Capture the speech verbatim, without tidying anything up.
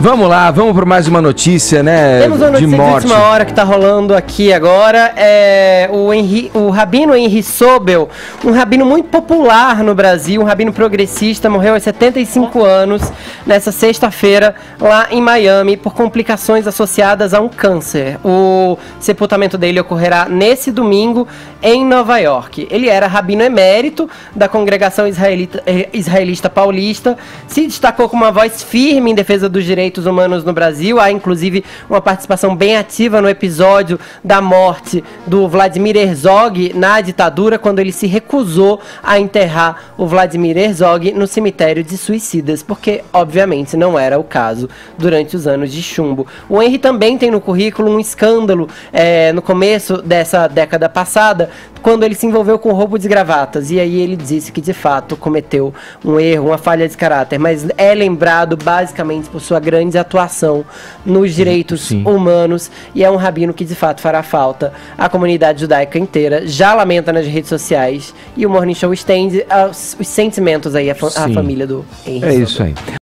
Vamos lá, vamos para mais uma notícia, né? Temos uma notícia de morte. Última hora que está rolando aqui agora. É o, Henry, o rabino Henry Sobel, um rabino muito popular no Brasil, um rabino progressista, morreu aos setenta e cinco anos nessa sexta-feira lá em Miami por complicações associadas a um câncer. O sepultamento dele ocorrerá nesse domingo em Nova York. Ele era rabino emérito da Congregação Israelita, Israelita Paulista, se destacou com uma voz firme em defesa dos direitos humanos no Brasil. Há inclusive uma participação bem ativa no episódio da morte do Vladimir Herzog na ditadura, quando ele se recusou a enterrar o Vladimir Herzog no cemitério de suicidas, porque obviamente não era o caso durante os anos de chumbo. O Henry também tem no currículo um escândalo é, no começo dessa década passada, quando ele se envolveu com roubo de gravatas, e aí ele disse que de fato cometeu um erro, uma falha de caráter, mas é lembrado basicamente por sua grande grande atuação nos direitos Sim. humanos, e é um rabino que de fato fará falta. A comunidade judaica inteira já lamenta nas redes sociais, e o Morning Show estende os sentimentos aí à, fa à família do Henry. É isso aí.